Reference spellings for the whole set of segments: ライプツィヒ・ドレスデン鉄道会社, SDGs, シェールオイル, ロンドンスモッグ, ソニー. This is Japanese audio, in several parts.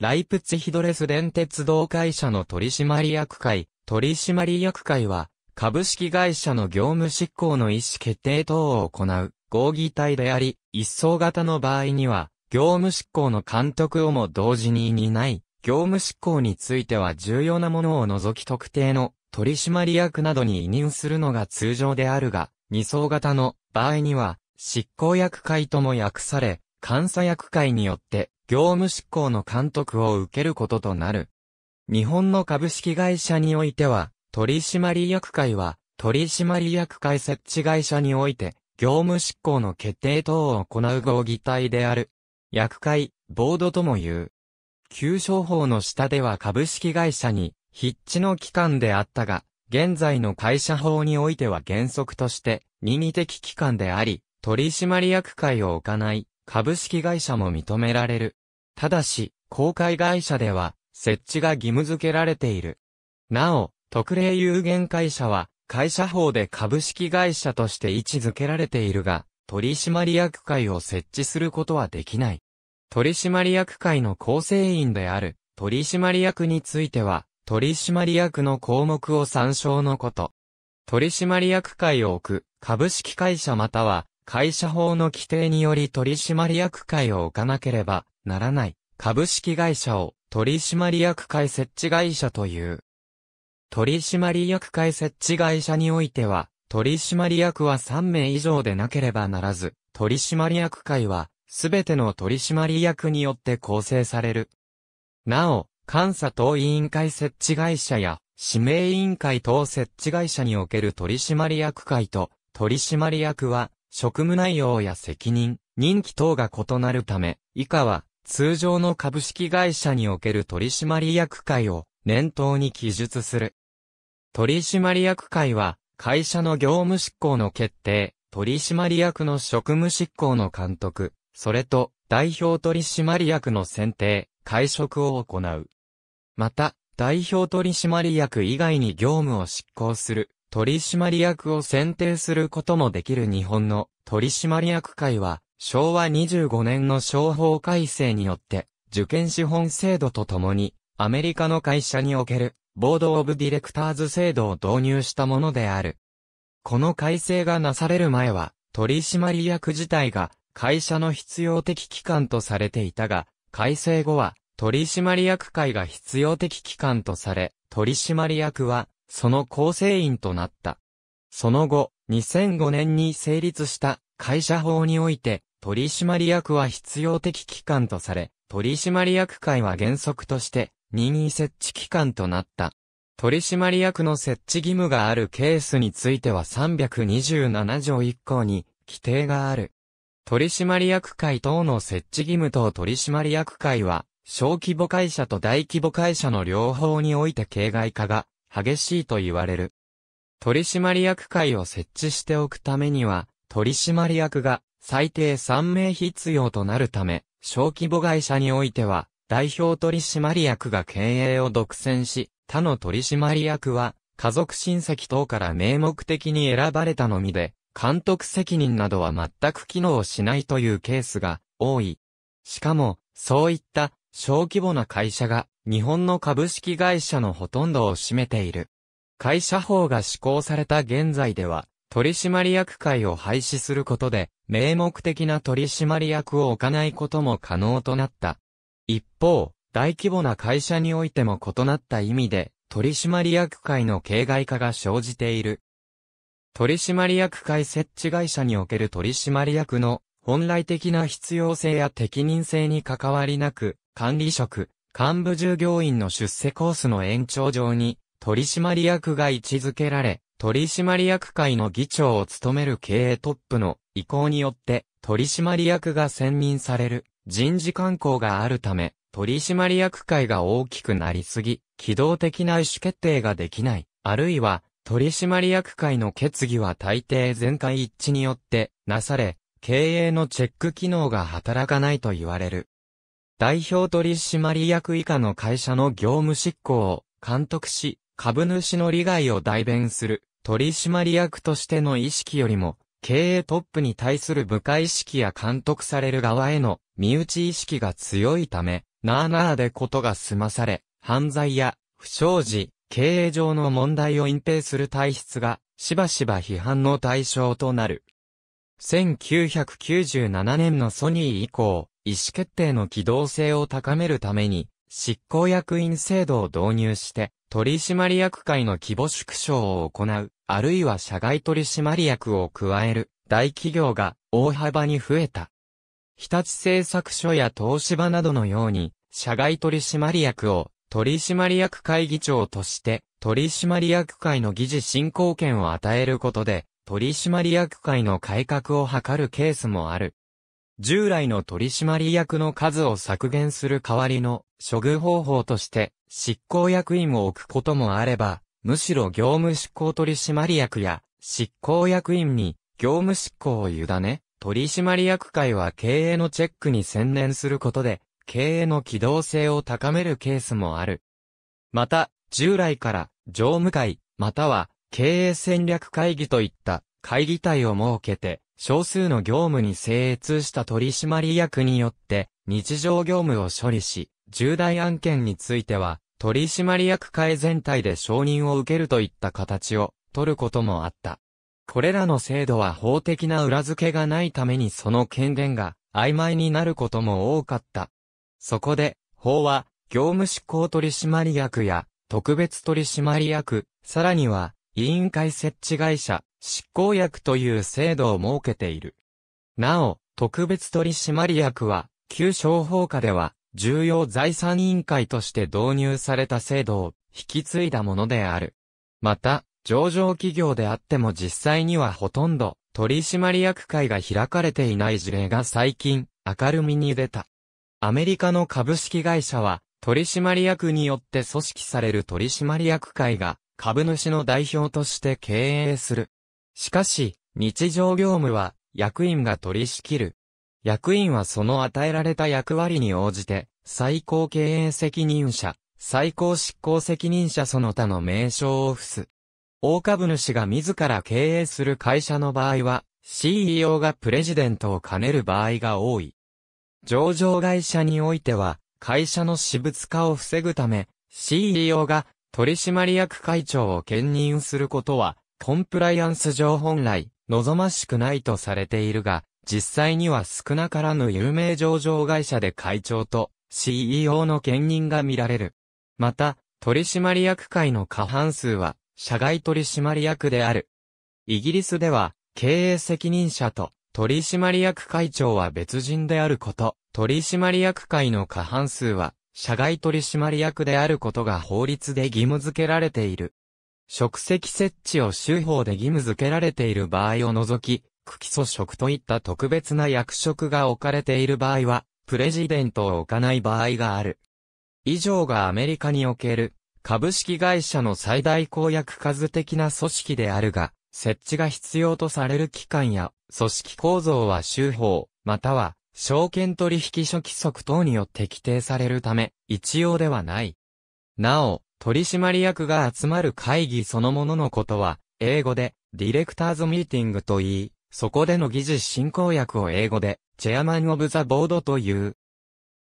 ライプツヒドレスデン鉄道会社の取締役会は、株式会社の業務執行の意思決定等を行う合議体であり、一層型の場合には、業務執行の監督をも同時に担い、業務執行については重要なものを除き特定の取締役などに委任するのが通常であるが、二層型の場合には、執行役会とも訳され、監査役会によって業務執行の監督を受けることとなる。日本の株式会社においては、取締役会は、取締役会設置会社において、業務執行の決定等を行う合議体である。役会、ボードとも言う。旧商法の下では株式会社に、筆致の機関であったが、現在の会社法においては原則として、任意的機関であり、取締役会を置かない、株式会社も認められる。ただし、公開会社では、設置が義務付けられている。なお、特例有限会社は、会社法で株式会社として位置づけられているが、取締役会を設置することはできない。取締役会の構成員である、取締役については、取締役の項目を参照のこと。取締役会を置く、株式会社または、会社法の規定により取締役会を置かなければならない、株式会社を取締役会設置会社という。取締役会設置会社においては、取締役は3名以上でなければならず、取締役会は、すべての取締役によって構成される。なお、監査等委員会設置会社や、指名委員会等設置会社における取締役会と、取締役は、職務内容や責任、任期等が異なるため、以下は、通常の株式会社における取締役会を、念頭に記述する。取締役会は、会社の業務執行の決定、取締役の職務執行の監督、それと、代表取締役の選定、解職を行う。また、代表取締役以外に業務を執行する、取締役を選定することもできる日本の取締役会は、昭和25年の商法改正によって、受験資本制度とともに、アメリカの会社における、ボード・オブ・ディレクターズ制度を導入したものである。この改正がなされる前は、取締役自体が、会社の必要的機関とされていたが、改正後は、取締役会が必要的機関とされ、取締役は、その構成員となった。その後、2005年に成立した会社法において、取締役は必要的機関とされ、取締役会は原則として、任意設置機関となった。取締役の設置義務があるケースについては327条1項に規定がある。取締役会等の設置義務等取締役会は、小規模会社と大規模会社の両方において形骸化が激しいと言われる。取締役会を設置しておくためには、取締役が最低3名必要となるため、小規模会社においては、代表取締役が経営を独占し、他の取締役は、家族親戚等から名目的に選ばれたのみで、監督責任などは全く機能しないというケースが多い。しかも、そういった小規模な会社が日本の株式会社のほとんどを占めている。会社法が施行された現在では、取締役会を廃止することで、名目的な取締役を置かないことも可能となった。一方、大規模な会社においても異なった意味で、取締役会の形骸化が生じている。取締役会設置会社における取締役の本来的な必要性や適任性に関わりなく、管理職、幹部従業員の出世コースの延長上に取締役が位置づけられ、取締役会の議長を務める経営トップの意向によって取締役が選任される人事慣行があるため、取締役会が大きくなりすぎ、機動的な意思決定ができない、あるいは、取締役会の決議は大抵全会一致によってなされ、経営のチェック機能が働かないと言われる。代表取締役以下の会社の業務執行を監督し、株主の利害を代弁する取締役としての意識よりも、経営トップに対する部下意識や監督される側への身内意識が強いため、なあなあでことが済まされ、犯罪や不祥事、経営上の問題を隠蔽する体質が、しばしば批判の対象となる。1997年のソニー以降、意思決定の機動性を高めるために、執行役員制度を導入して、取締役会の規模縮小を行う、あるいは社外取締役を加える、大企業が大幅に増えた。日立製作所や東芝などのように、社外取締役を取締役会議長として、取締役会の議事進行権を与えることで、取締役会の改革を図るケースもある。従来の取締役の数を削減する代わりの処遇方法として執行役員を置くこともあれば、むしろ業務執行取締役や執行役員に業務執行を委ね、取締役会は経営のチェックに専念することで経営の機動性を高めるケースもある。また、従来から常務会または経営戦略会議といった会議体を設けて、少数の業務に精通した取締役によって日常業務を処理し、重大案件については取締役会全体で承認を受けるといった形を取ることもあった。これらの制度は法的な裏付けがないためにその権限が曖昧になることも多かった。そこで法は業務執行取締役や特別取締役、さらには委員会設置会社、執行役という制度を設けている。なお、特別取締役は、旧商法下では、重要財産委員会として導入された制度を引き継いだものである。また、上場企業であっても実際にはほとんど取締役会が開かれていない事例が最近明るみに出た。アメリカの株式会社は、取締役によって組織される取締役会が株主の代表として経営する。しかし、日常業務は役員が取り仕切る。役員はその与えられた役割に応じて、最高経営責任者、最高執行責任者その他の名称を付す。大株主が自ら経営する会社の場合は、CEO がプレジデントを兼ねる場合が多い。上場会社においては、会社の私物化を防ぐため、CEO が取締役会長を兼任することは、コンプライアンス上本来、望ましくないとされているが、実際には少なからぬ有名上場会社で会長と CEO の兼任が見られる。また、取締役会の過半数は、社外取締役である。イギリスでは、経営責任者と取締役会長は別人であること、取締役会の過半数は、社外取締役であることが法律で義務付けられている。職責設置を州法で義務付けられている場合を除き、区基礎職といった特別な役職が置かれている場合は、プレジデントを置かない場合がある。以上がアメリカにおける、株式会社の最大公約数的な組織であるが、設置が必要とされる期間や、組織構造は州法、または、証券取引所規則等によって規定されるため、一様ではない。なお、取締役が集まる会議そのもののことは、英語で、ディレクターズミーティングと言い、そこでの議事進行役を英語で、チェアマン・オブ・ザ・ボードという。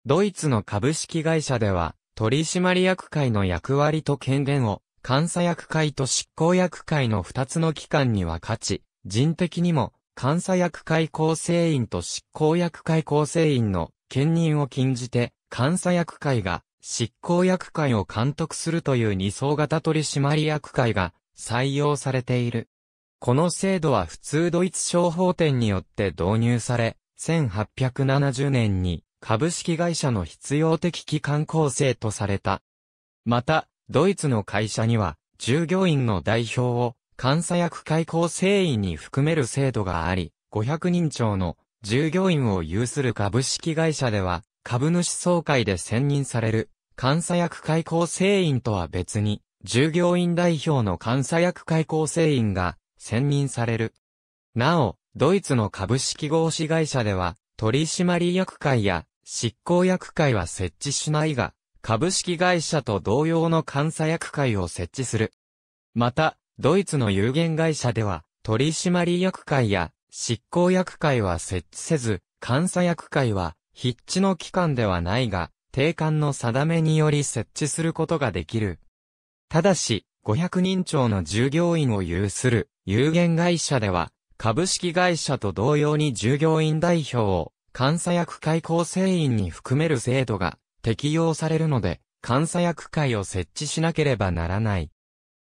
ドイツの株式会社では、取締役会の役割と権限を、監査役会と執行役会の2つの機関に分かち、人的にも、監査役会構成員と執行役会構成員の兼任を禁じて、監査役会が、執行役会を監督するという二層型取締役会が採用されている。この制度は普通ドイツ商法典によって導入され、1870年に株式会社の必要的機関構成とされた。また、ドイツの会社には従業員の代表を監査役会構成員に含める制度があり、500人超の従業員を有する株式会社では株主総会で選任される。監査役会構成員とは別に、従業員代表の監査役会構成員が選任される。なお、ドイツの株式合資会社では、取締役会や執行役会は設置しないが、株式会社と同様の監査役会を設置する。また、ドイツの有限会社では、取締役会や執行役会は設置せず、監査役会は、筆致の機関ではないが、定款の定めにより設置することができる。ただし、500人超の従業員を有する有限会社では、株式会社と同様に従業員代表を監査役会構成員に含める制度が適用されるので、監査役会を設置しなければならない。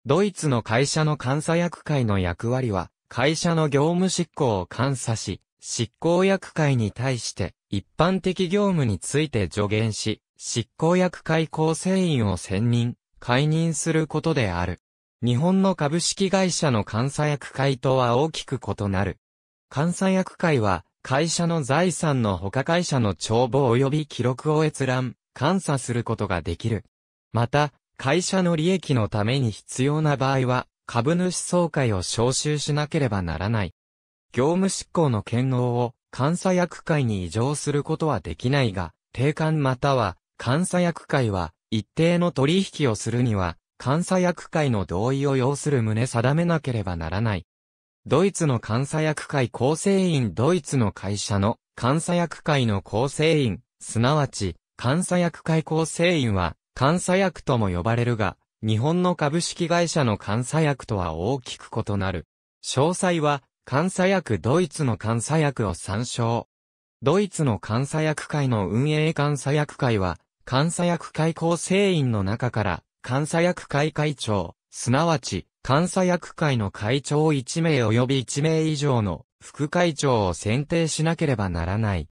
ドイツの会社の監査役会の役割は、会社の業務執行を監査し、執行役会に対して一般的業務について助言し、執行役会構成員を選任、解任することである。日本の株式会社の監査役会とは大きく異なる。監査役会は、会社の財産の他会社の帳簿及び記録を閲覧、監査することができる。また、会社の利益のために必要な場合は、株主総会を招集しなければならない。業務執行の権能を監査役会に移譲することはできないが、定款または監査役会は一定の取引をするには監査役会の同意を要する旨定めなければならない。ドイツの監査役会構成員ドイツの会社の監査役会の構成員、すなわち監査役会構成員は監査役とも呼ばれるが、日本の株式会社の監査役とは大きく異なる。詳細は、監査役ドイツの監査役を参照。ドイツの監査役会の運営監査役会は、監査役会構成員の中から、監査役会会長、すなわち、監査役会の会長1名及び1名以上の副会長を選定しなければならない。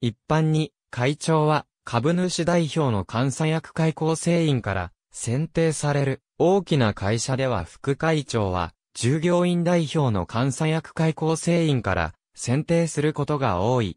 一般に、会長は、株主代表の監査役会構成員から、選定される。大きな会社では副会長は従業員代表の監査役会構成員から選定することが多い。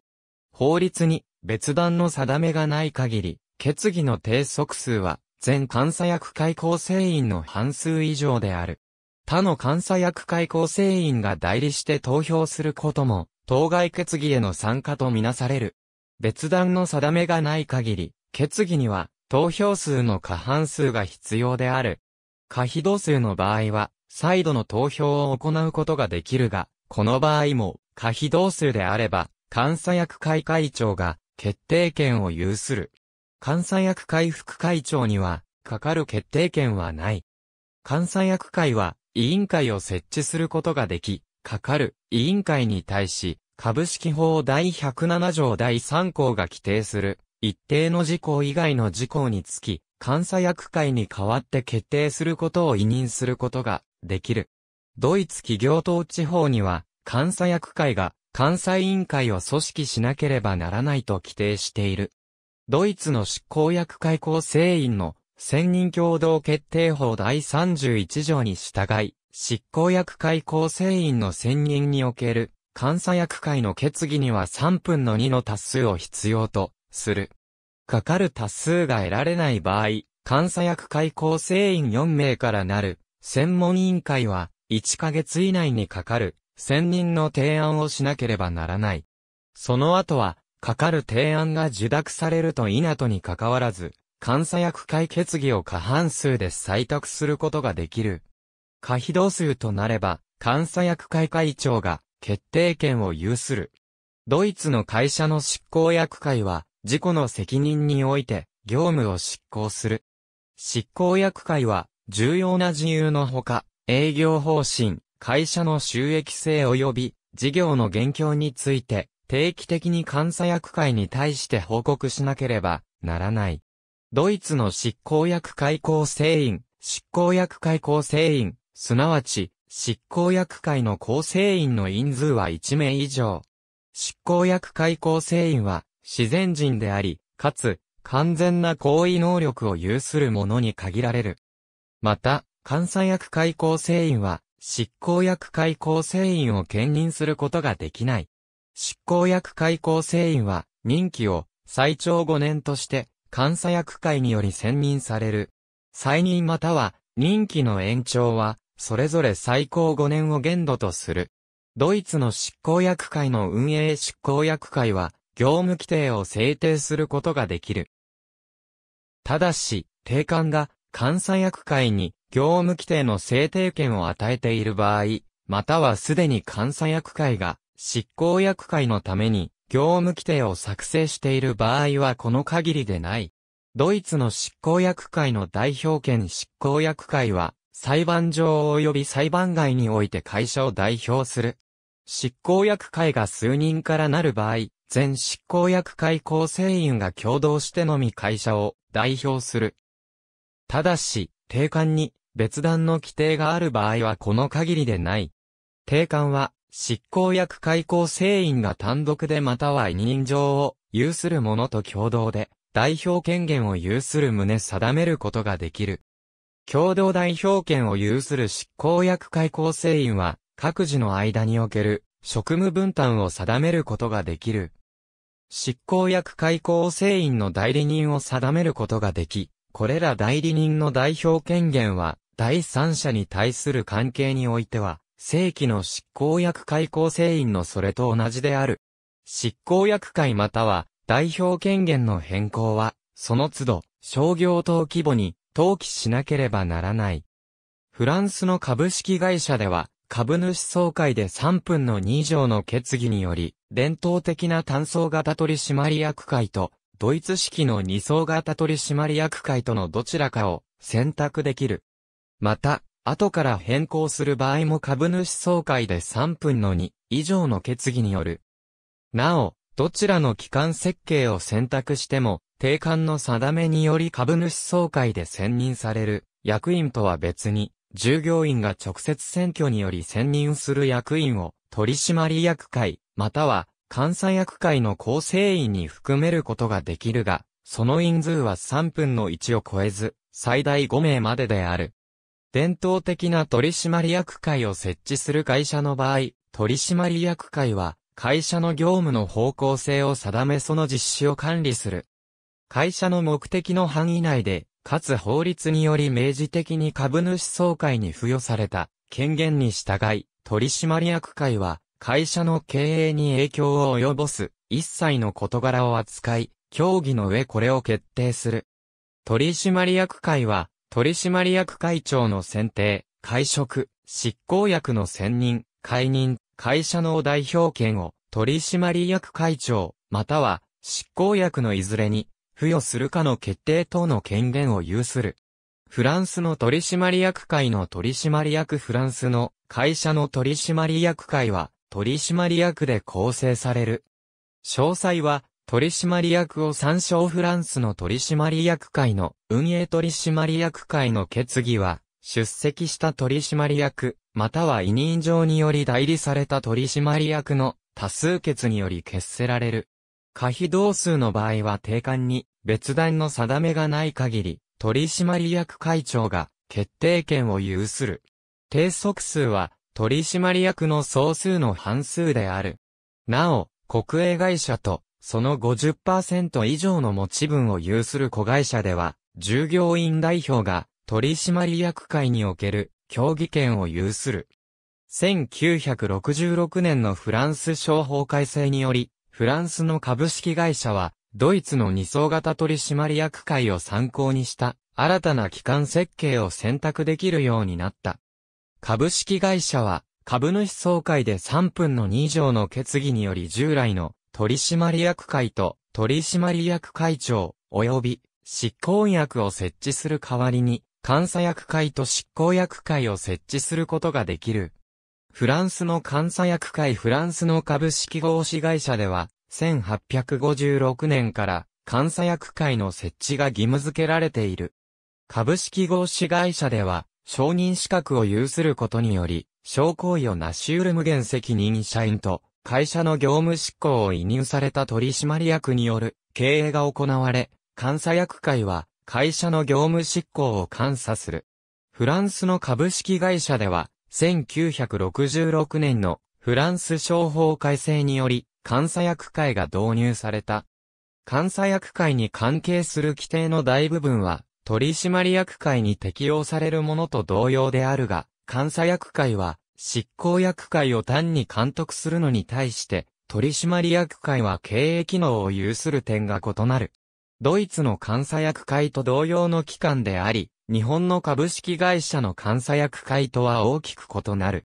法律に別段の定めがない限り、決議の定則数は全監査役会構成員の半数以上である。他の監査役会構成員が代理して投票することも当該決議への参加とみなされる。別段の定めがない限り、決議には投票数の過半数が必要である。過非同数の場合は、再度の投票を行うことができるが、この場合も、過非同数であれば、監査役会会長が決定権を有する。監査役会副会長には、かかる決定権はない。監査役会は、委員会を設置することができ、かかる委員会に対し、株式法第107条第3項が規定する。一定の事項以外の事項につき、監査役会に代わって決定することを委任することができる。ドイツ企業統治法には、監査役会が監査委員会を組織しなければならないと規定している。ドイツの執行役会構成員の選任共同決定法第31条に従い、執行役会構成員の選任における監査役会の決議には3分の2の多数を必要と、する。かかる多数が得られない場合、監査役会構成員4名からなる、専門委員会は、1ヶ月以内にかかる、選任の提案をしなければならない。その後は、かかる提案が受諾されると否とにかかわらず、監査役会決議を過半数で採択することができる。過非同数となれば、監査役会会長が決定権を有する。ドイツの会社の執行役会は、自己の責任において、業務を執行する。執行役会は、重要な事由のほか、営業方針、会社の収益性及び、事業の現況について、定期的に監査役会に対して報告しなければならない。ドイツの執行役会構成員、執行役会構成員、すなわち、執行役会の構成員の人数は1名以上。執行役会構成員は、自然人であり、かつ、完全な行為能力を有する者に限られる。また、監査役会構成員は、執行役会構成員を兼任することができない。執行役会構成員は、任期を最長5年として、監査役会により選任される。再任または、任期の延長は、それぞれ最高5年を限度とする。ドイツの執行役会の運営執行役会は、業務規定を制定することができる。ただし、定款が監査役会に業務規定の制定権を与えている場合、またはすでに監査役会が執行役会のために業務規定を作成している場合はこの限りでない。ドイツの執行役会の代表権執行役会は、裁判上及び裁判外において会社を代表する。執行役会が数人からなる場合、全執行役会構成員が共同してのみ会社を代表する。ただし、定款に別段の規定がある場合はこの限りでない。定款は、執行役会構成員が単独でまたは委任状を有する者と共同で代表権限を有する旨定めることができる。共同代表権を有する執行役会構成員は各自の間における職務分担を定めることができる。執行役会構成員の代理人を定めることができ、これら代理人の代表権限は第三者に対する関係においては正規の執行役会構成員のそれと同じである。執行役会または代表権限の変更は、その都度、商業等規模に登記しなければならない。フランスの株式会社では、株主総会で3分の2条の決議により、伝統的な単層型取締役会と、ドイツ式の2層型取締役会とのどちらかを選択できる。また、後から変更する場合も株主総会で3分の2以上の決議による。なお、どちらの機関設計を選択しても、定款の定めにより株主総会で選任される役員とは別に、従業員が直接選挙により選任する役員を取締役会、または監査役会の構成員に含めることができるが、その人数は3分の1を超えず、最大5名までである。伝統的な取締役会を設置する会社の場合、取締役会は会社の業務の方向性を定めその実施を管理する。会社の目的の範囲内で、かつ法律により明示的に株主総会に付与された権限に従い、取締役会は会社の経営に影響を及ぼす一切の事柄を扱い、協議の上これを決定する。取締役会は、取締役会長の選定、解職、執行役の選任、解任、会社の代表権を取締役会長、または執行役のいずれに付与するかの決定等の権限を有する。フランスの取締役会の取締役フランスの会社の取締役会は取締役で構成される。詳細は、取締役を参照フランスの取締役会の運営取締役会の決議は、出席した取締役、または委任状により代理された取締役の多数決により決せられる。可否同数の場合は定款に別段の定めがない限り、取締役会長が決定権を有する。定則数は取締役の総数の半数である。なお、国営会社と、その 50% 以上の持ち分を有する子会社では、従業員代表が取締役会における協議権を有する。1966年のフランス商法改正により、フランスの株式会社は、ドイツの2層型取締役会を参考にした、新たな機関設計を選択できるようになった。株式会社は、株主総会で3分の2以上の決議により従来の、取締役会と取締役会長及び執行役を設置する代わりに監査役会と執行役会を設置することができる。フランスの監査役会フランスの株式合資会社では1856年から監査役会の設置が義務付けられている。株式合資会社では承認資格を有することにより商行為を成し得る無限責任社員と会社の業務執行を委任された取締役による経営が行われ、監査役会は会社の業務執行を監査する。フランスの株式会社では、1966年のフランス商法改正により、監査役会が導入された。監査役会に関係する規定の大部分は、取締役会に適用されるものと同様であるが、監査役会は、執行役会を単に監督するのに対して、取締役会は経営機能を有する点が異なる。ドイツの監査役会と同様の機関であり、日本の株式会社の監査役会とは大きく異なる。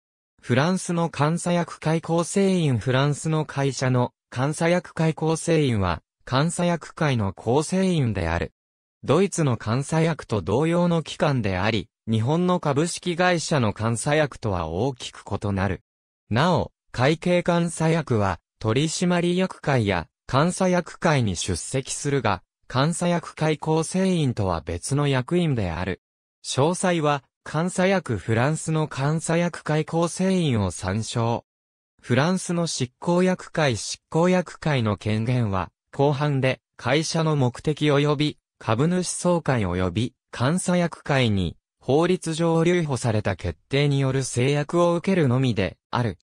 フランスの監査役会構成員フランスの会社の監査役会構成員は、監査役会の構成員である。ドイツの監査役と同様の機関であり、日本の株式会社の監査役とは大きく異なる。なお、会計監査役は、取締役会や監査役会に出席するが、監査役会構成員とは別の役員である。詳細は、監査役フランスの監査役会構成員を参照。フランスの執行役会執行役会の権限は、広範で、会社の目的及び、株主総会及び、監査役会に、法律上留保された決定による制約を受けるのみで、ある。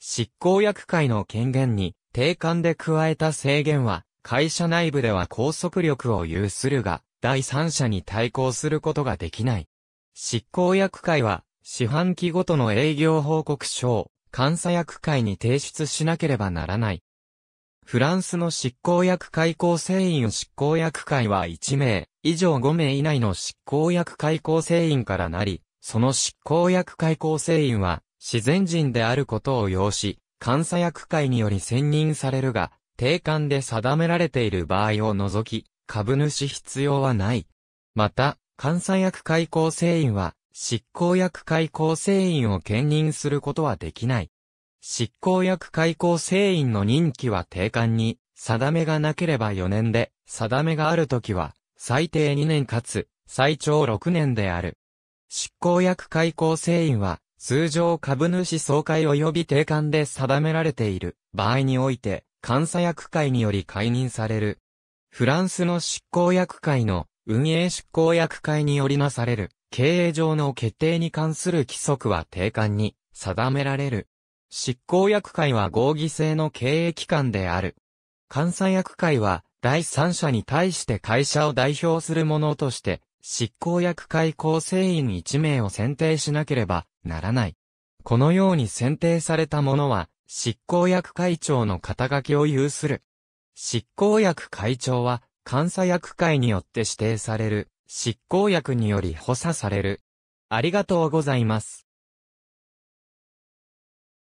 執行役会の権限に、定款で加えた制限は、会社内部では拘束力を有するが、第三者に対抗することができない。執行役会は、四半期ごとの営業報告書を、監査役会に提出しなければならない。フランスの執行役会構成員執行役会は1名、以上5名以内の執行役会構成員からなり、その執行役会構成員は、自然人であることを要し、監査役会により選任されるが、定款で定められている場合を除き、株主必要はない。また、監査役会構成員は、執行役会構成員を兼任することはできない。執行役会構成員の任期は定款に、定めがなければ4年で、定めがあるときは、最低2年かつ、最長6年である。執行役会構成員は、通常株主総会及び定款で定められている場合において、監査役会により解任される。フランスの執行役会の運営執行役会によりなされる経営上の決定に関する規則は定款に定められる。執行役会は合議制の経営機関である。監査役会は第三者に対して会社を代表するものとして執行役会構成員1名を選定しなければならない。このように選定されたものは執行役会長の肩書きを有する。執行役会長は監査役会によって指定される執行役により補佐される。ありがとうございます。